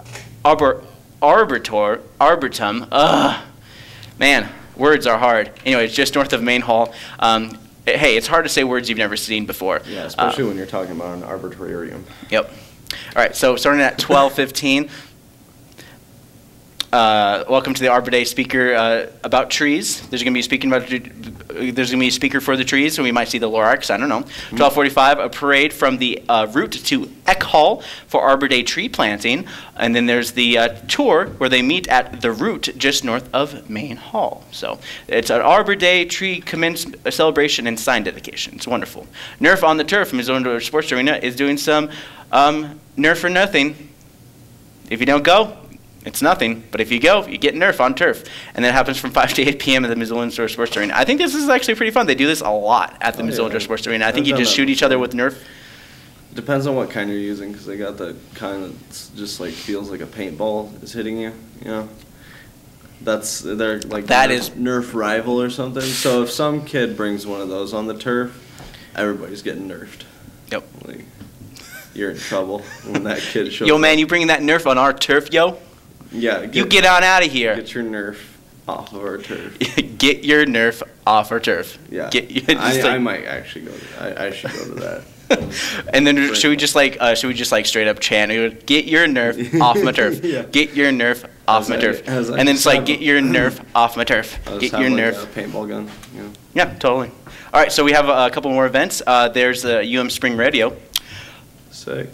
Ugh. Man, words are hard. Anyway, it's just north of Main Hall. Hey, it's hard to say words you've never seen before. Yeah, especially when you're talking about an arboretum. Yep. All right, so starting at 12:15. Welcome to the Arbor Day speaker about trees. There's going to be a speaker for the trees, so we might see the Lorax. I don't know. 12:45, a parade from the Root to Eck Hall for Arbor Day tree planting, and then there's the tour where they meet at the Root just north of Main Hall. So it's an Arbor Day tree celebration and sign dedication. It's wonderful. Nerf on the Turf, Missoula Sports Arena, is doing some Nerf for nothing. If you don't go, it's nothing, but if you go, you get Nerf on turf. And that happens from 5 to 8 p.m. at the Missoula Indoor Sports Arena. I think this is actually pretty fun. They do this a lot at the Missoula Indoor Sports Arena. I think you just shoot each other with Nerf. Depends on what kind you're using, because they got the kind that just like feels like a paintball is hitting you, you know? That's, they're like that is Nerf Rival or something. So if some kid brings one of those on the turf, everybody's getting nerfed. Yep. Like, you're in trouble when that kid shows up. Yo, man, you bringing that Nerf on our turf, yo? Yeah, you get on out of here. Get your Nerf off of our turf. Get your Nerf off our turf. Yeah, I might actually go. I should go to that. And then should we just like straight up chant? Get your Nerf off my turf. Yeah. Get your Nerf off my turf. And then it's like get your Nerf off my turf. Get your Nerf. Like a paintball gun. Yeah. Yeah, totally. All right, so we have a couple more events. There's the Spring Radio. Sick.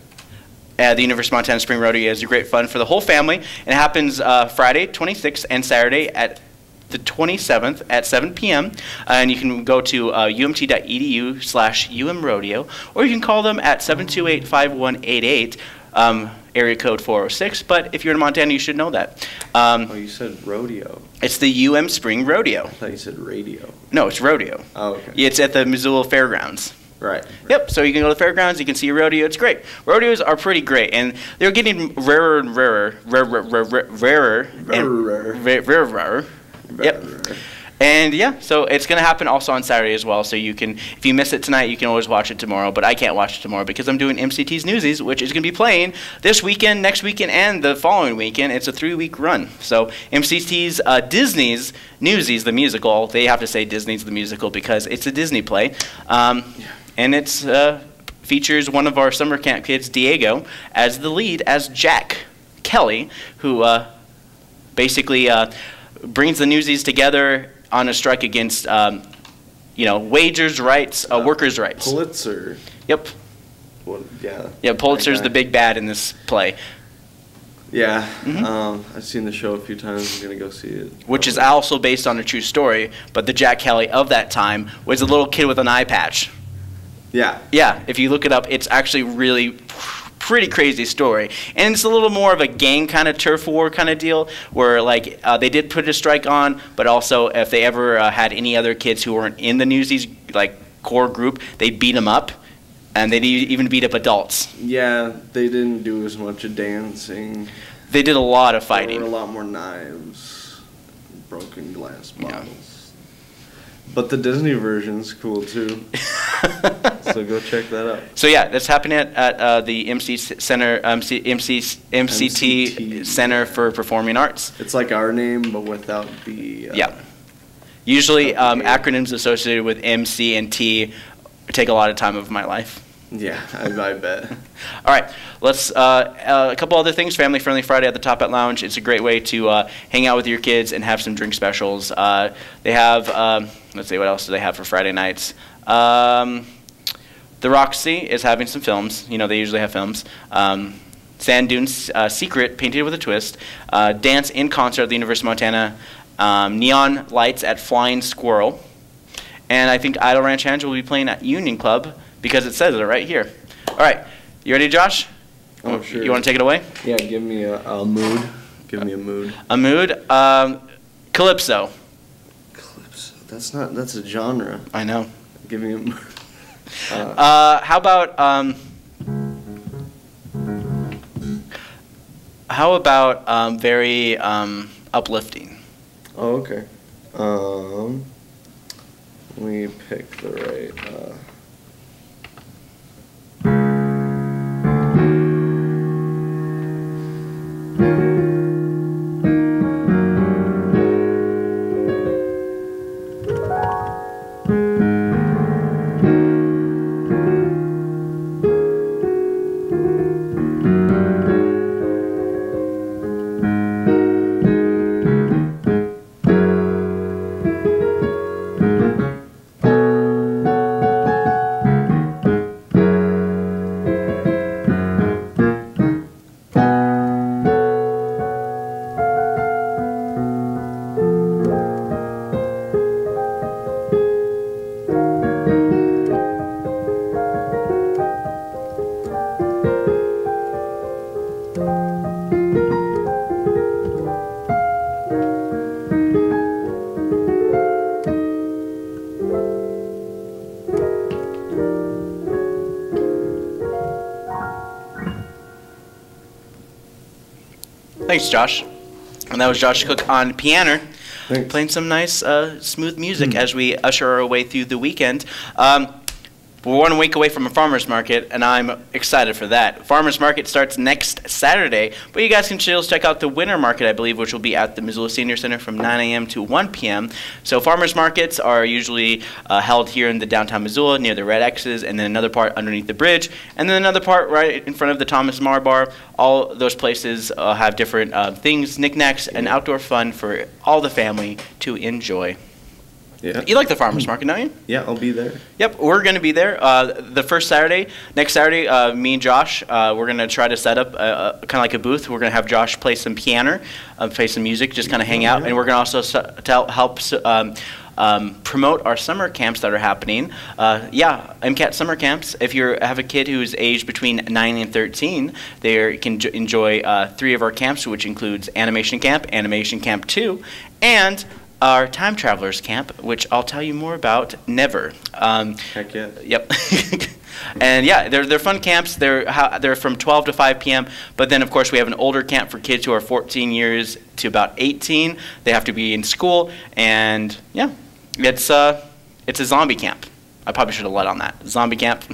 The University of Montana Spring Rodeo is a great fun for the whole family. It happens Friday, 26th, and Saturday at the 27th at 7 p.m. And you can go to umt.edu/umrodeo, or you can call them at 728-5188. area code 406, but if you're in Montana, you should know that. Oh, you said rodeo. It's the UM Spring Rodeo. I thought you said radio. No, it's rodeo. Oh, okay. It's at the Missoula Fairgrounds. Right, right. Yep, so you can go to the fairgrounds, you can see a rodeo, it's great. Rodeos are pretty great, and they're getting rarer and rarer, rarer. Yep. And yeah, so it's going to happen also on Saturday as well, so you can, if you miss it tonight, you can always watch it tomorrow, but I can't watch it tomorrow because I'm doing MCT's Newsies, which is going to be playing this weekend, next weekend, and the following weekend. It's a 3-week run. So MCT's Disney's Newsies, the musical, they have to say Disney's the musical because it's a Disney play, and it features one of our summer camp kids, Diego, as the lead, as Jack Kelly, who basically brings the Newsies together on a strike against, you know, wagers' rights, workers' rights. Pulitzer. Yep. Well, yeah. Yeah, Pulitzer's the big bad in this play. Yeah. Mm-hmm. I've seen the show a few times. I'm going to go see it. Which is also based on a true story, but the Jack Kelly of that time was a little kid with an eye patch. Yeah. Yeah, if you look it up, it's actually really... pretty crazy story, and it's a little more of a gang kind of turf war kind of deal where like they did put a strike on, but also if they ever had any other kids who weren't in the Newsies like core group, they beat them up, and they even beat up adults. Yeah, they didn't do as much of dancing. They did a lot of fighting. There were a lot more knives, broken glass bottles. Yeah. But the Disney version's cool, too. So go check that out. So, yeah, that's happening at the MCT Center for Performing Arts. It's like our name, but without the... yeah. Usually acronyms associated with MC and T take a lot of time of my life. Yeah, I bet. All right, let's a couple other things. Family Friendly Friday at the Top Hat Lounge. It's a great way to hang out with your kids and have some drink specials. They have, let's see, what else do they have for Friday nights? The Roxy is having some films. You know, they usually have films. Sand Dunes Secret, Painted with a Twist. Dance in Concert at the University of Montana. Neon Lights at Flying Squirrel. And I think Idle Ranch Angel will be playing at Union Club, because it says it right here. All right, you ready, Josh? Oh, sure. You want to take it away? Yeah, give me a mood. Give me a mood. A mood. Calypso. Calypso. That's not. That's a genre. I know. Give me a mood. How about? How about very uplifting? Oh, okay. Let me pick the right. Thanks, Josh. And that was Josh Cook on piano, playing some nice smooth music as we usher our way through the weekend. We're 1 week away from a farmer's market, and I'm excited for that. Farmer's market starts next Saturday, but you guys can still check out the winter market, I believe, which will be at the Missoula Senior Center from 9 a.m. to 1 p.m. So farmer's markets are usually held here in the downtown Missoula near the Red X's, and then another part underneath the bridge, and then another part right in front of the Thomas Marr Bar. All those places have different things, knickknacks, and outdoor fun for all the family to enjoy. Yeah. You like the farmer's market, don't you? Yeah, I'll be there. Yep, we're going to be there the first Saturday. Next Saturday, me and Josh, we're going to try to set up kind of like a booth. We're going to have Josh play some piano, play some music, just kind of hang out. And we're going to also help promote our summer camps that are happening. Yeah, MCAT summer camps. If you have a kid who is aged between 9 and 13, they can enjoy 3 of our camps, which includes Animation Camp, Animation Camp 2, and our Time Travelers Camp, which I'll tell you more about never. Heck yeah. Yep. And yeah, they're fun camps. They're from 12 to 5 p.m. But then, of course, we have an older camp for kids who are 14 years to about 18. They have to be in school, and yeah, it's a zombie camp. I probably should have led on that zombie camp.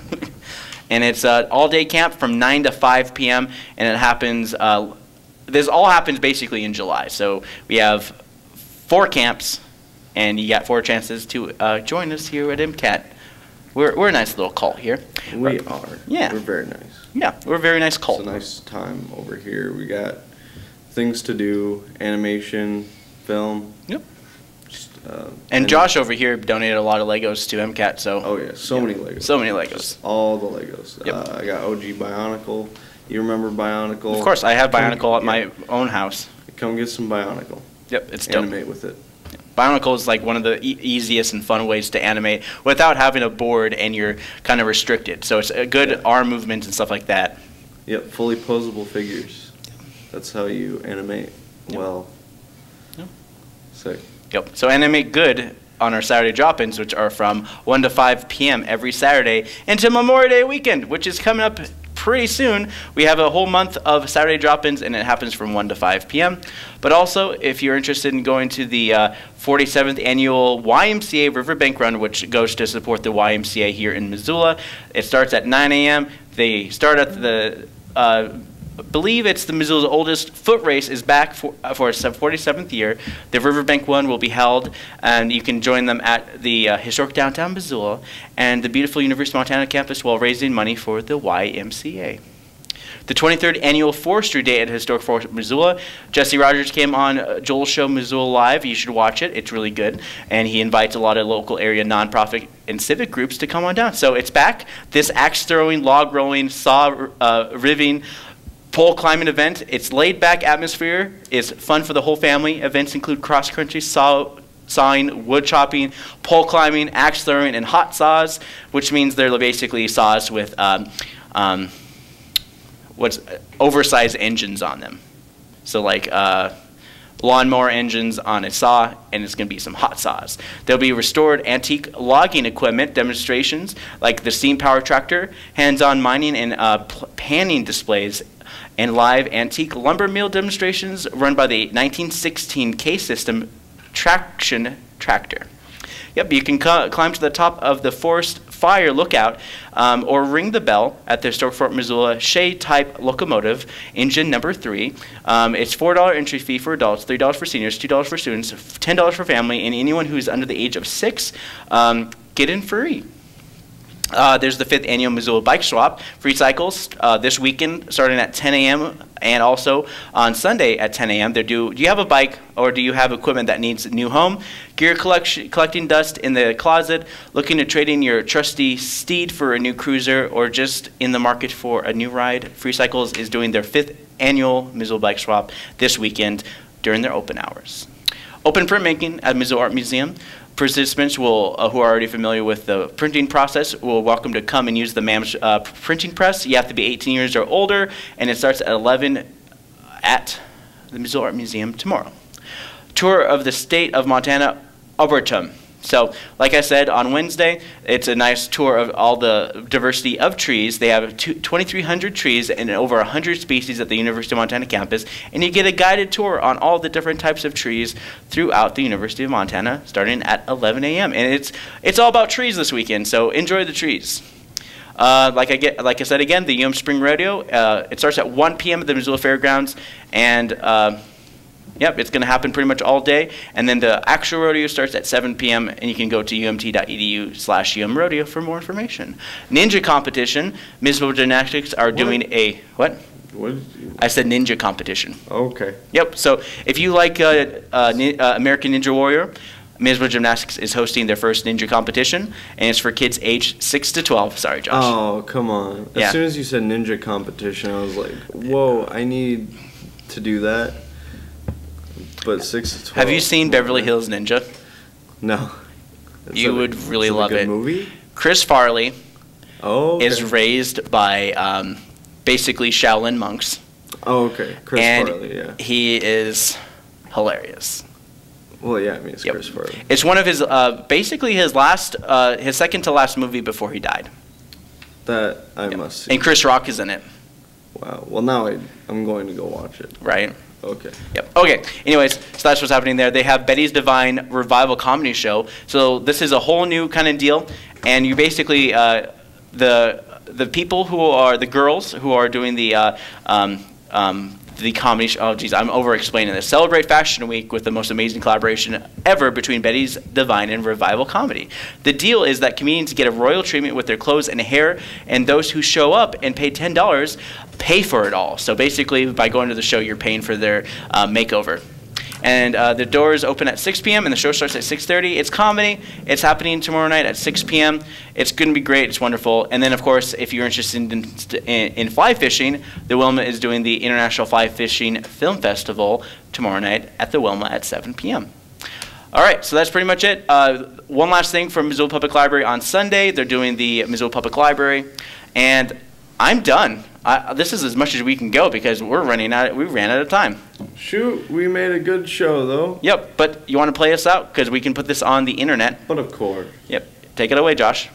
And it's an all-day camp from 9 to 5 p.m. And it happens. This all happens basically in July. So we have 4 camps, and you got 4 chances to join us here at MCAT. We're a nice little cult here. We are. Yeah. We're very nice. Yeah, we're a very nice cult. It's a nice time over here. We got things to do, animation, film. Yep. Just, and Josh over here donated a lot of Legos to MCAT, so. Oh, yeah, so many Legos. So many Legos. Just all the Legos. Yep. I got OG Bionicle. You remember Bionicle? Of course, I have Bionicle at my own house. Come get some Bionicle. Yep, it's dope. Animate with it. Bionicle is like one of the easiest and fun ways to animate without having a board and you're kind of restricted. So it's a good arm movements and stuff like that. Yep, fully posable figures. That's how you animate well. Yep. Sick. Yep, so animate good on our Saturday drop-ins, which are from 1 to 5 p.m. every Saturday until Memorial Day weekend, which is coming up pretty soon. We have a whole month of Saturday drop-ins, and it happens from 1 to 5 p.m. But also, if you're interested in going to the 47th annual YMCA Riverbank Run, which goes to support the YMCA here in Missoula, it starts at 9 a.m. They start at the, I believe it's the Missoula's oldest foot race is back for its 47th year. The Riverbank one will be held, and you can join them at the historic downtown Missoula and the beautiful University of Montana campus while raising money for the YMCA. The 23rd Annual Forestry Day at Historic Forest Missoula. Jesse Rogers came on Joel's show, Missoula Live. You should watch it. It's really good. And he invites a lot of local area nonprofit and civic groups to come on down. So it's back. This axe throwing, log rolling, saw riving, pole climbing event. It's laid-back atmosphere. It's fun for the whole family. Events include cross-country, sawing, wood chopping, pole climbing, axe throwing, and hot saws, which means they're basically saws with oversized engines on them. So like lawnmower engines on a saw, and it's going to be some hot saws. There'll be restored antique logging equipment demonstrations like the steam-powered tractor, hands-on mining, and panning displays, and live antique lumber mill demonstrations run by the 1916 K-System traction tractor. Yep, you can climb to the top of the forest fire lookout or ring the bell at the Historic Fort Missoula Shay-type locomotive, engine number 3. It's $4 entry fee for adults, $3 for seniors, $2 for students, $10 for family, and anyone who's under the age of 6 get in free. There's the 5th Annual Missoula Bike Swap, free cycles this weekend starting at 10 a.m. and also on Sunday at 10 a.m. Do you have a bike or do you have equipment that needs a new home? Gear collecting dust in the closet, looking to trade in your trusty steed for a new cruiser, or just in the market for a new ride? Free Cycles is doing their 5th Annual Missoula Bike Swap this weekend during their open hours. Open printmaking at Missoula Art Museum. Participants will, who are already familiar with the printing process will welcome to come and use the MAMS printing press. You have to be 18 years or older, and it starts at 11 at the Missoula Art Museum tomorrow. Tour of the state of Montana, Arboretum. So, like I said, on Wednesday, it's a nice tour of all the diversity of trees. They have 2,300 trees and over 100 species at the University of Montana campus, and you get a guided tour on all the different types of trees throughout the University of Montana, starting at 11 a.m. And it's all about trees this weekend, so enjoy the trees. Like I said again, the Yum Spring Rodeo. It starts at 1 p.m. at the Missoula Fairgrounds, and yep, it's going to happen pretty much all day, and then the actual rodeo starts at 7 p.m., and you can go to umt.edu/umrodeo for more information. Ninja competition. Missoula Gymnastics are doing a, what? What? I said ninja competition. Okay. Yep, so if you like American Ninja Warrior, Missoula Gymnastics is hosting their first ninja competition, and it's for kids aged 6 to 12. Sorry, Josh. Oh, come on. Yeah. As soon as you said ninja competition, I was like, whoa, I need to do that. But 6 to 12. Have you seen Beverly Hills Ninja? No. You would really love it. Movie? Chris Farley is raised by basically Shaolin monks. Oh, okay. Chris Farley, yeah. He is hilarious. Well, yeah, I mean, it's Chris Farley. It's one of his, basically his last, his second to last movie before he died. That I must see. And Chris Rock is in it. Wow. Well, now I'm going to go watch it. Right. Okay. Yep. Okay. Anyways, so that's what's happening there. They have Betty's Divine Revival Comedy Show. So this is a whole new kind of deal, and you basically the people who are the girls who are doing the comedy show. Oh, geez, I'm over-explaining this. Celebrate Fashion Week with the most amazing collaboration ever between Betty's Divine and Revival Comedy. The deal is that comedians get a royal treatment with their clothes and hair, and those who show up and pay $10 pay for it all. So basically, by going to the show, you're paying for their makeover. And the doors open at 6 p.m. and the show starts at 6:30. It's comedy. It's happening tomorrow night at 6 p.m. It's going to be great. It's wonderful. And then, of course, if you're interested in fly fishing, the Wilma is doing the International Fly Fishing Film Festival tomorrow night at the Wilma at 7 p.m. All right, so that's pretty much it. One last thing from Missoula Public Library on Sunday. They're doing the Missoula Public Library. And I'm done. This is as much as we can go because we're running out. We ran out of time. Shoot, we made a good show though. Yep, but you want to play us out because we can put this on the internet. But of course. Yep, take it away, Josh.